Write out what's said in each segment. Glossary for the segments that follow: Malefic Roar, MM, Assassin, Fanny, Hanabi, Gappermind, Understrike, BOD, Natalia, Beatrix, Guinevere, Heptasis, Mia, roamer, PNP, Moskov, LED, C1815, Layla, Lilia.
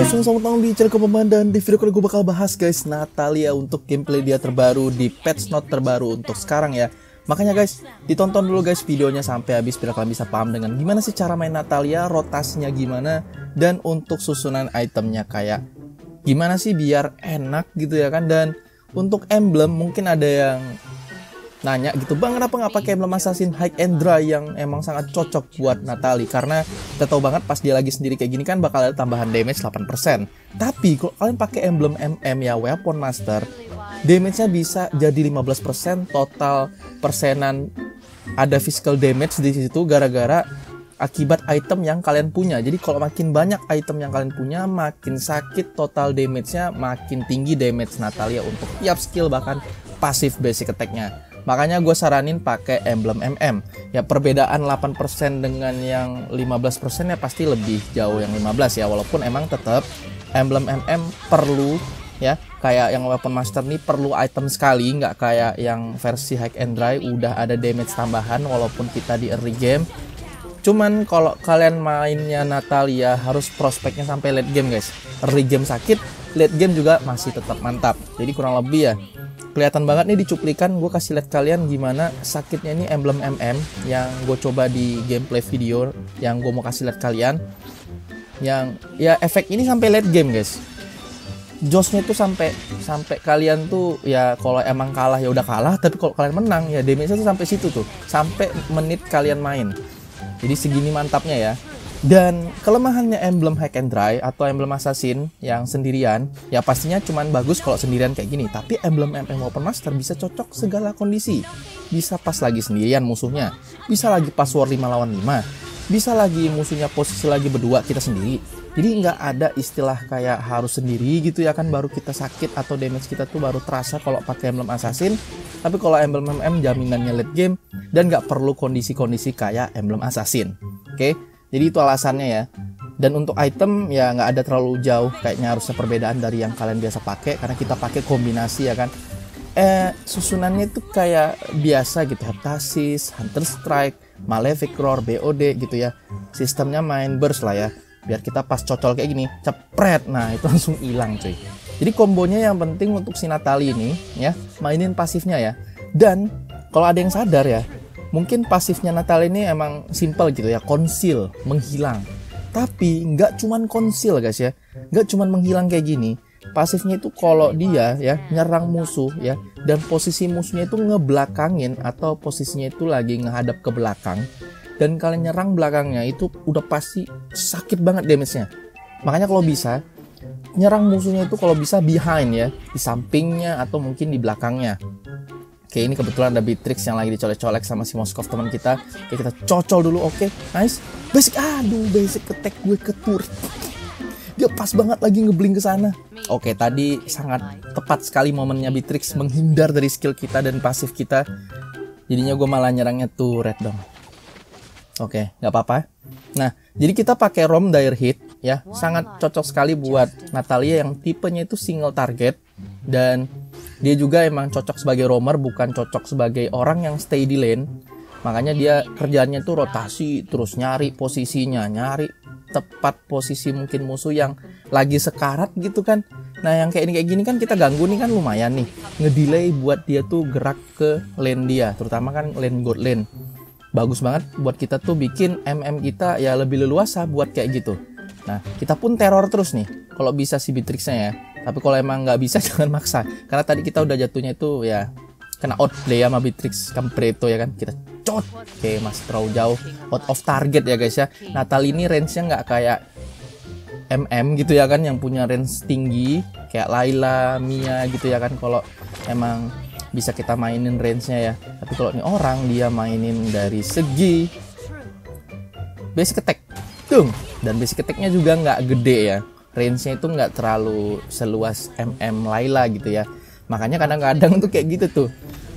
guys, selamat datang di channel Gappermind, dan di video kali gue bakal bahas guys Natalia untuk gameplay dia terbaru di patch note terbaru untuk sekarang ya. Makanya guys, ditonton dulu guys videonya sampai habis biar kalian bisa paham dengan gimana sih cara main Natalia, rotasinya gimana, dan untuk susunan itemnya kayak gimana sih biar enak gitu ya kan. Dan untuk emblem mungkin ada yang nanya gitu, bang kenapa nggak pakai emblem assassin high and dry yang emang sangat cocok buat Natalia, karena kita tahu banget pas dia lagi sendiri kayak gini kan bakal ada tambahan damage 8%. Tapi kalau kalian pakai emblem MM ya weapon master, damage-nya bisa jadi 15% total persenan, ada physical damage di situ gara-gara akibat item yang kalian punya. Jadi kalau makin banyak item yang kalian punya, makin sakit total damage-nya, makin tinggi damage Natalia untuk tiap skill bahkan pasif basic attack-nya. Makanya gue saranin pakai emblem MM. Ya perbedaan 8% dengan yang 15% ya pasti lebih jauh yang 15 ya. Walaupun emang tetap emblem MM perlu ya, kayak yang weapon master nih perlu item sekali, nggak kayak yang versi high and dry udah ada damage tambahan walaupun kita di early game. Cuman kalau kalian mainnya Natalia harus prospeknya sampai late game guys. Early game sakit, late game juga masih tetap mantap. Jadi kurang lebih ya, kelihatan banget nih di cuplikan, gue kasih lihat kalian gimana sakitnya ini emblem MM yang gue coba di gameplay video yang gue mau kasih lihat kalian. Yang ya efek ini sampai late game guys. Jossnya tuh sampai kalian tuh ya, kalau emang kalah ya udah kalah, tapi kalau kalian menang ya damage-nya tuh sampai situ tuh, sampai menit kalian main. Jadi segini mantapnya ya. Dan kelemahannya emblem hack and dry atau emblem assassin yang sendirian ya pastinya cuman bagus kalau sendirian kayak gini. Tapi emblem MM Open Master bisa cocok segala kondisi. Bisa pas lagi sendirian musuhnya, bisa lagi pas war 5 lawan 5, bisa lagi musuhnya posisi lagi berdua kita sendiri. Jadi nggak ada istilah kayak harus sendiri gitu ya kan, baru kita sakit atau damage kita tuh baru terasa kalau pakai emblem assassin. Tapi kalau emblem MM jaminannya late game dan nggak perlu kondisi-kondisi kayak emblem assassin. Oke? Jadi itu alasannya ya. Dan untuk item ya nggak ada terlalu jauh kayaknya harusnya perbedaan dari yang kalian biasa pakai, karena kita pakai kombinasi ya kan. Susunannya itu kayak biasa gitu, Heptasis, Hunter Strike, Malefic Roar, BOD gitu ya. Sistemnya main burst lah ya, biar kita pas cocol kayak gini, cepret, nah itu langsung hilang cuy. Jadi kombonya yang penting untuk si Natalia ini ya, mainin pasifnya ya. Dan kalau ada yang sadar ya, mungkin pasifnya Natalia ini emang simple gitu ya, konsil, menghilang. Tapi nggak cuman konsil guys ya, nggak cuman menghilang kayak gini. Pasifnya itu kalau dia ya nyerang musuh ya, dan posisi musuhnya itu ngebelakangin atau posisinya itu lagi ngehadap ke belakang, dan kalian nyerang belakangnya itu udah pasti sakit banget damage-nya. Makanya kalau bisa nyerang musuhnya itu kalau bisa behind ya, di sampingnya atau mungkin di belakangnya. Oke, ini kebetulan ada Beatrix yang lagi dicolek-colek sama si Moskov teman kita. Oke, kita cocol dulu. Oke, nice. Basic, aduh basic attack gue ketur. Dia pas banget lagi ngebling ke sana. Oke, tadi sangat tepat sekali momennya Beatrix menghindar dari skill kita dan pasif kita. Jadinya gue malah nyerangnya tuh red dong. Oke, nggak apa-apa. Nah, jadi kita pakai rom dire hit ya. Sangat cocok sekali buat Natalia yang tipenya itu single target, dan dia juga emang cocok sebagai roamer, bukan cocok sebagai orang yang stay di lane. Makanya dia kerjaannya tuh rotasi, terus nyari posisinya, nyari tepat posisi mungkin musuh yang lagi sekarat gitu kan. Nah yang kayak gini kan kita ganggu nih kan, lumayan nih ngedelay buat dia tuh gerak ke lane dia, terutama kan lane god lane. Bagus banget buat kita tuh bikin MM kita ya lebih leluasa buat kayak gitu. Nah kita pun teror terus nih kalau bisa si Beatrixnya ya. Tapi kalau emang nggak bisa jangan maksa, karena tadi kita udah jatuhnya itu ya kena outplay sama Beatrix Campreto ya kan. Kita cot, oke masih terlalu jauh, out of target ya guys ya. Natalia ini range-nya nggak kayak MM gitu ya kan, yang punya range tinggi kayak Layla, Mia gitu ya kan. Kalau emang bisa kita mainin range-nya ya. Tapi kalau ini orang dia mainin dari segi basic attack, tung, dan basic attack-nya juga nggak gede ya. Range-nya itu nggak terlalu seluas MM Layla gitu ya. Makanya kadang-kadang tuh kayak gitu tuh,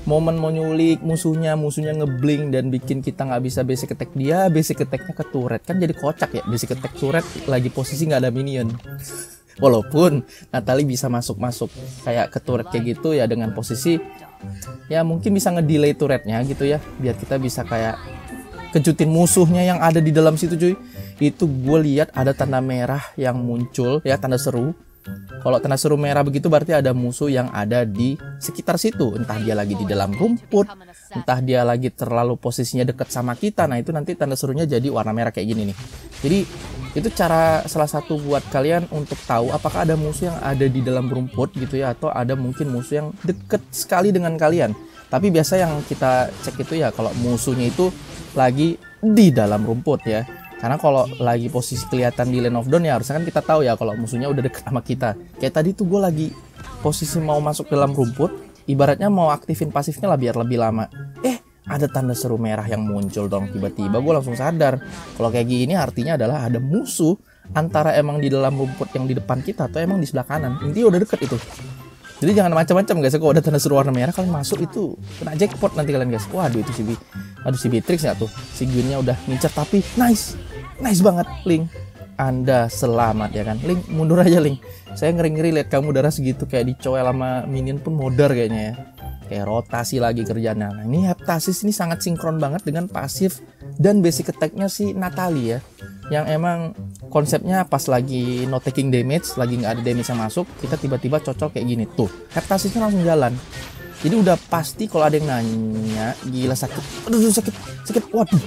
momen mau nyulik musuhnya ngebling dan bikin kita nggak bisa basic attack dia, basic attack-nya ke turret kan, jadi kocak ya. Basic attack turret lagi posisi nggak ada minion. Walaupun Natalia bisa masuk kayak ke turret kayak gitu ya, dengan posisi ya mungkin bisa ngedelay turretnya gitu ya, biar kita bisa kayak kejutin musuhnya yang ada di dalam situ cuy. Itu gue lihat ada tanda merah yang muncul ya, tanda seru. Kalau tanda seru merah begitu berarti ada musuh yang ada di sekitar situ. Entah dia lagi di dalam rumput, entah dia lagi terlalu posisinya dekat sama kita. Nah itu nanti tanda serunya jadi warna merah kayak gini nih. Jadi itu cara salah satu buat kalian untuk tahu apakah ada musuh yang ada di dalam rumput gitu ya, atau ada mungkin musuh yang deket sekali dengan kalian. Tapi biasa yang kita cek itu ya kalau musuhnya itu lagi di dalam rumput ya. Karena kalau lagi posisi kelihatan di Land of Dawn ya harusnya kan kita tahu ya kalau musuhnya udah deket sama kita. Kayak tadi tuh gue lagi posisi mau masuk dalam rumput, ibaratnya mau aktifin pasifnya lah biar lebih lama. Ada tanda seru merah yang muncul dong. Tiba-tiba gue langsung sadar kalau kayak gini artinya adalah ada musuh, antara emang di dalam rumput yang di depan kita atau emang di sebelah kanan. Intinya udah deket itu. Jadi jangan macam-macam guys. Kalau ada tanda seru warna merah kalian masuk itu kena jackpot nanti kalian guys. Waduh itu si Beatrix nggak tuh. Si Gwynnya udah ngincer tapi nice. Nice banget Link. Anda selamat ya kan. Link mundur aja Link. Saya ngeri-ngeri liat kamu darah segitu kayak dicoel sama minion pun modar kayaknya ya. Kayak rotasi lagi kerjanya. Nah ini Heptasis ini sangat sinkron banget dengan pasif dan basic attack-nya si Natalia ya. Yang emang konsepnya pas lagi no taking damage, lagi nggak ada damage yang masuk, kita tiba-tiba cocok kayak gini. Tuh, Heptasisnya langsung jalan. Jadi udah pasti kalau ada yang nanya, gila sakit. Aduh sakit, sakit, waduh.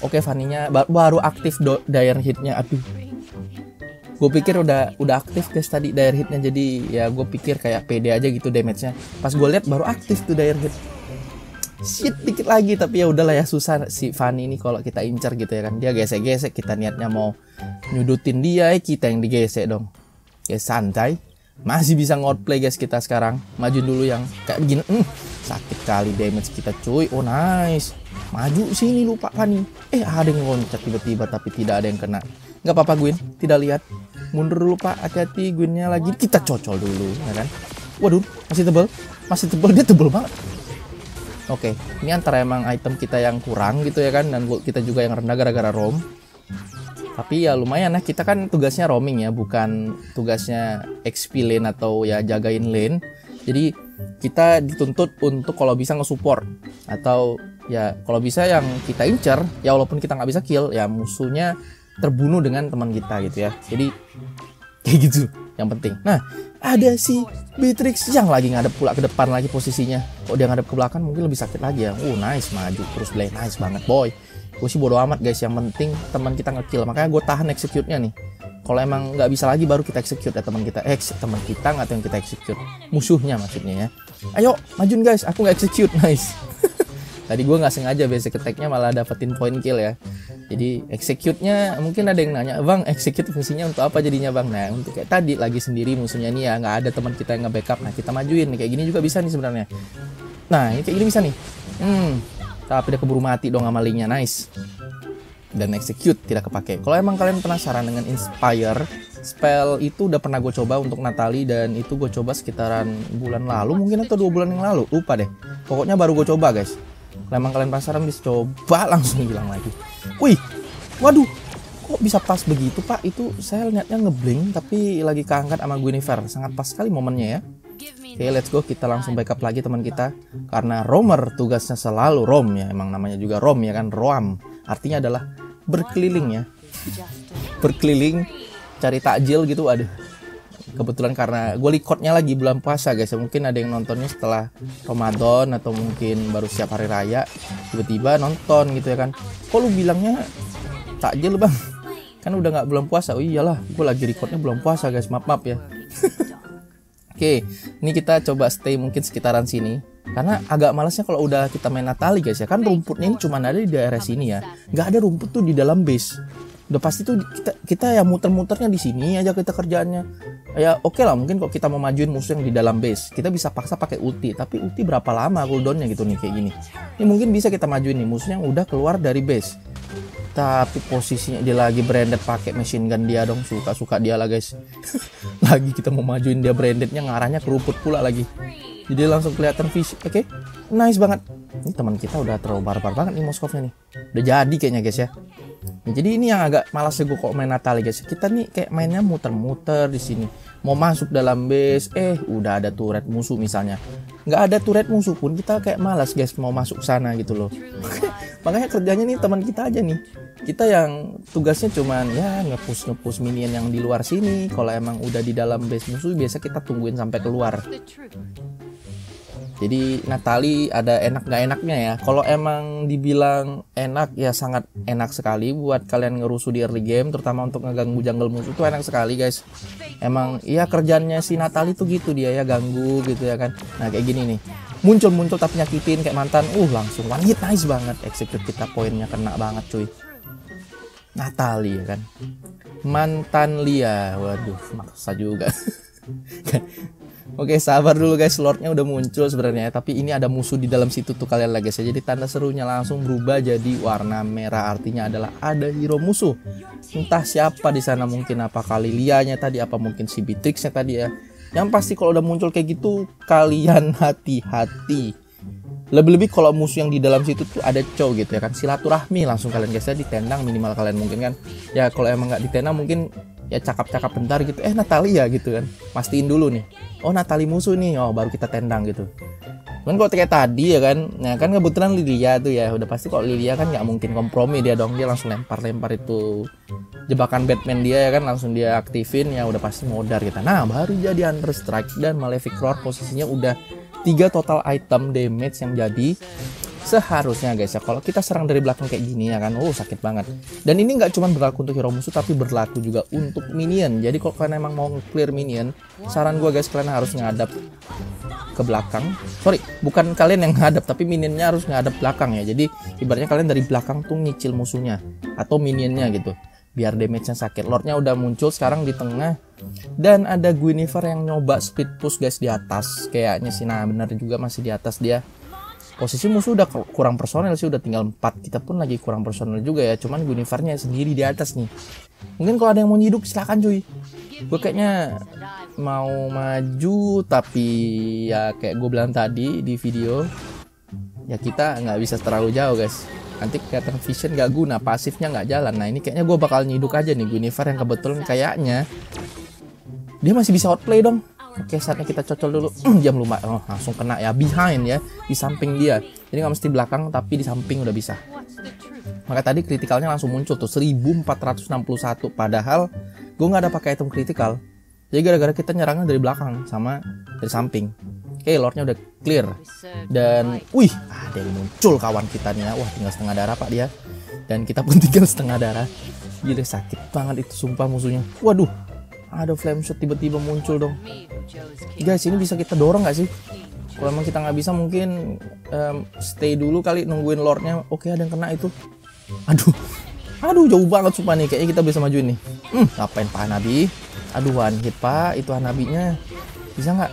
Oke Fanny-nya baru aktif dire hit-nya, aduh. Gue pikir udah aktif guys tadi dire hitnya, jadi ya gue pikir kayak pede aja gitu damage-nya. Pas gue lihat baru aktif tuh dire hit. Shit dikit lagi, tapi ya udahlah ya, susah si Fanny ini kalau kita incar gitu ya kan. Dia gesek-gesek, kita niatnya mau nyudutin dia, kita yang digesek dong. Ya santai, masih bisa ngodplay guys kita sekarang. Maju dulu yang kayak begini. Sakit kali damage kita cuy. Oh nice. Maju sini lupa Fanny. Ada yang loncat tiba-tiba tapi tidak ada yang kena. Nggak apa-apa Gwyn, tidak lihat. Mundur dulu pak, hati-hati Gwynnya lagi. Kita cocol dulu, ya kan? Waduh, masih tebel, dia tebel banget. Oke, ini antara emang item kita yang kurang gitu ya kan, dan gold kita juga yang rendah gara-gara roam. Tapi ya lumayan lah, kita kan tugasnya roaming ya, bukan tugasnya XP lane atau ya jagain lane. Jadi kita dituntut untuk kalau bisa nge-support atau ya kalau bisa yang kita incer, ya walaupun kita nggak bisa kill, ya musuhnya terbunuh dengan teman kita gitu ya. Jadi kayak gitu yang penting. Nah ada si Beatrix yang lagi ngadep pula ke depan lagi posisinya. Kalau dia ngadep ke belakang mungkin lebih sakit lagi ya. Nice, maju terus play, nice banget boy. Gue sih bodo amat guys, yang penting teman kita ngekill. Makanya gue tahan execute-nya nih. Kalau emang nggak bisa lagi baru kita execute ya teman kita. Teman kita nggak, yang kita execute musuhnya maksudnya ya. Ayo majuin guys, aku nggak execute, nice. Tadi gue nggak sengaja basic attack-nya malah dapetin point kill ya. Jadi execute-nya mungkin ada yang nanya, bang execute fungsinya untuk apa jadinya bang? Nah untuk kayak tadi lagi sendiri musuhnya nih ya, nggak ada teman kita yang nge-backup. Nah kita majuin nih kayak gini juga bisa nih sebenarnya. Nah ini kayak gini bisa nih. Tapi udah keburu mati dong sama Link-nya, nice. Dan execute tidak kepake. Kalau emang kalian penasaran dengan inspire spell itu udah pernah gue coba untuk Natalia, dan itu gue coba sekitaran bulan lalu mungkin atau 2 bulan yang lalu, lupa deh. Pokoknya baru gue coba guys. Kalau emang kalian penasaran bisa coba, langsung bilang lagi. Wih, waduh, kok bisa pas begitu pak? Itu saya lihatnya ngeblink tapi lagi keangkat sama Guinevere. Sangat pas sekali momennya ya. Oke, let's go, kita langsung backup lagi teman kita. Karena roamer tugasnya selalu roam ya. Emang namanya juga roam ya kan, roam. Artinya adalah berkeliling ya. Berkeliling, cari takjil gitu, aduh. Kebetulan karena gue recordnya lagi bulan puasa guys, mungkin ada yang nontonnya setelah Ramadan atau mungkin baru siap hari raya tiba-tiba nonton gitu ya kan. Kok lu bilangnya takjil bang? Kan udah nggak bulan puasa. Oh iyalah, gue lagi recordnya bulan puasa guys, maaf ya. Oke, ini kita coba stay mungkin sekitaran sini. Karena agak malesnya kalau udah kita main Natalia guys ya kan, rumputnya ini cuma ada di daerah sini ya, nggak ada rumput tuh di dalam base. Udah pasti tuh kita ya muter-muternya di sini aja kita kerjaannya. Ya oke lah, mungkin kalau kita mau majuin musuh yang di dalam base kita bisa paksa pakai ulti, tapi ulti berapa lama cooldownnya gitu nih kayak gini. Ini mungkin bisa kita majuin nih musuh yang udah keluar dari base, tapi posisinya dia lagi branded pakai machine gun dia dong, suka-suka dia lah guys. Lagi kita mau majuin dia brandednya ngarahnya ke rumput pula lagi, jadi langsung kelihatan fish. Oke, nice banget. Ini teman kita udah terlalu barbar banget nih Moskovnya nih, udah jadi kayaknya guys ya. Nah, jadi ini yang agak malas gue kok main Natalia guys. Kita nih kayak mainnya muter-muter di sini. Mau masuk dalam base, udah ada turret musuh misalnya. nggak ada turret musuh pun kita kayak malas guys mau masuk sana gitu loh. Makanya kerjanya nih teman kita aja nih, kita yang tugasnya cuman ya ngepush minion yang di luar sini. Kalau emang udah di dalam base musuh biasa kita tungguin sampai keluar. Jadi Natalia ada enak nggak enaknya ya. Kalau emang dibilang enak ya sangat enak sekali buat kalian ngerusuh di early game, terutama untuk ngeganggu jungle musuh itu enak sekali guys. Emang iya kerjanya si Natalia tuh gitu, dia ya ganggu gitu ya kan. Nah kayak gini nih, muncul tapi nyakitin kayak mantan. Langsung one hit, nice banget, execute kita, poinnya kena banget cuy. Natalia kan mantan Lia, waduh maksa juga. Oke, sabar dulu guys, Lordnya udah muncul sebenarnya, tapi ini ada musuh di dalam situ tuh kalian lagi ya. Jadi tanda serunya langsung berubah jadi warna merah, artinya adalah ada hero musuh. Entah siapa di sana, mungkin apakah Lilianya tadi, apa mungkin si Beatrixnya tadi ya. Yang pasti kalau udah muncul kayak gitu kalian hati-hati. Lebih-lebih kalau musuh yang di dalam situ tuh ada cow gitu ya kan, silaturahmi langsung kalian guys ya, ditendang minimal kalian mungkin kan. Ya kalau emang nggak ditendang mungkin ya cakap-cakap bentar gitu, Natalia gitu kan, pastiin dulu nih, oh Natalia musuh nih, oh baru kita tendang gitu. Cuman kalau kayak tadi ya kan, nah kan kebetulan Lilia tuh ya, udah pasti kalau Lilia kan nggak mungkin kompromi dia dong, dia langsung lempar itu jebakan Batman dia ya kan, langsung dia aktifin, ya udah pasti modar kita. Nah baru jadi Understrike dan Malefic Roar, posisinya udah 3 total item damage yang jadi. Seharusnya guys ya kalau kita serang dari belakang kayak gini ya kan, sakit banget. Dan ini nggak cuma berlaku untuk hero musuh tapi berlaku juga untuk minion. Jadi kalau kalian emang mau clear minion, saran gue guys kalian harus ngadap ke belakang. Sorry, bukan kalian yang ngadap tapi minionnya harus ngadap belakang ya. Jadi ibaratnya kalian dari belakang tuh nyicil musuhnya atau minionnya gitu, biar damage-nya sakit. Lordnya udah muncul sekarang di tengah, dan ada Guinevere yang nyoba speed push guys di atas. Kayaknya sih nah benar juga masih di atas dia. Posisi musuh udah kurang personel sih, udah tinggal 4. Kita pun lagi kurang personel juga ya, cuman Guinevere-nya sendiri di atas nih. Mungkin kalau ada yang mau nyiduk silahkan cuy. Gue kayaknya mau maju, tapi ya kayak gue bilang tadi di video, ya kita nggak bisa terlalu jauh guys. Nanti kelihatan vision nggak guna, pasifnya nggak jalan. Nah ini kayaknya gue bakal nyiduk aja nih Guinevere yang kebetulan kayaknya dia masih bisa outplay dong. Oke, saatnya kita cocol dulu. Jam lupa, langsung kena ya, behind ya, di samping dia. Jadi nggak mesti belakang tapi di samping udah bisa. Maka tadi kritikalnya langsung muncul tuh 1461, padahal gue nggak ada pakai item kritikal. Jadi gara-gara kita nyerangnya dari belakang sama dari samping. Oke, Lordnya udah clear. Dan wih, ada yang muncul kawan kita nih ya. Wah, tinggal setengah darah pak dia. Dan kita pun tinggal setengah darah. Gila, sakit banget itu sumpah musuhnya. Waduh, ada flame shot tiba-tiba muncul dong guys. Ini bisa kita dorong nggak sih? Kalau emang kita nggak bisa mungkin stay dulu kali, nungguin Lordnya. Oke, ada yang kena itu. Aduh jauh banget sumpah nih, kayaknya kita bisa majuin nih. Ngapain pak Hanabi? Aduh, one hit pak itu Hanabinya. Bisa nggak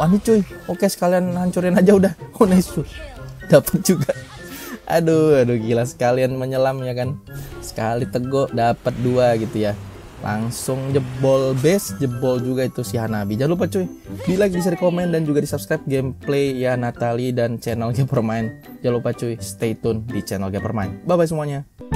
one hit cuy? Oke, sekalian hancurin aja udah. Nice, dapat juga. Aduh gila, sekalian menyelam ya kan, sekali tegok dapat 2 gitu ya. Langsung jebol base, jebol juga itu si Hanabi. Jangan lupa cuy, di like, di share, komen, dan juga di subscribe gameplay ya Natalia dan channel Gappermind. Jangan lupa cuy, stay tune di channel Gappermind. Bye bye semuanya.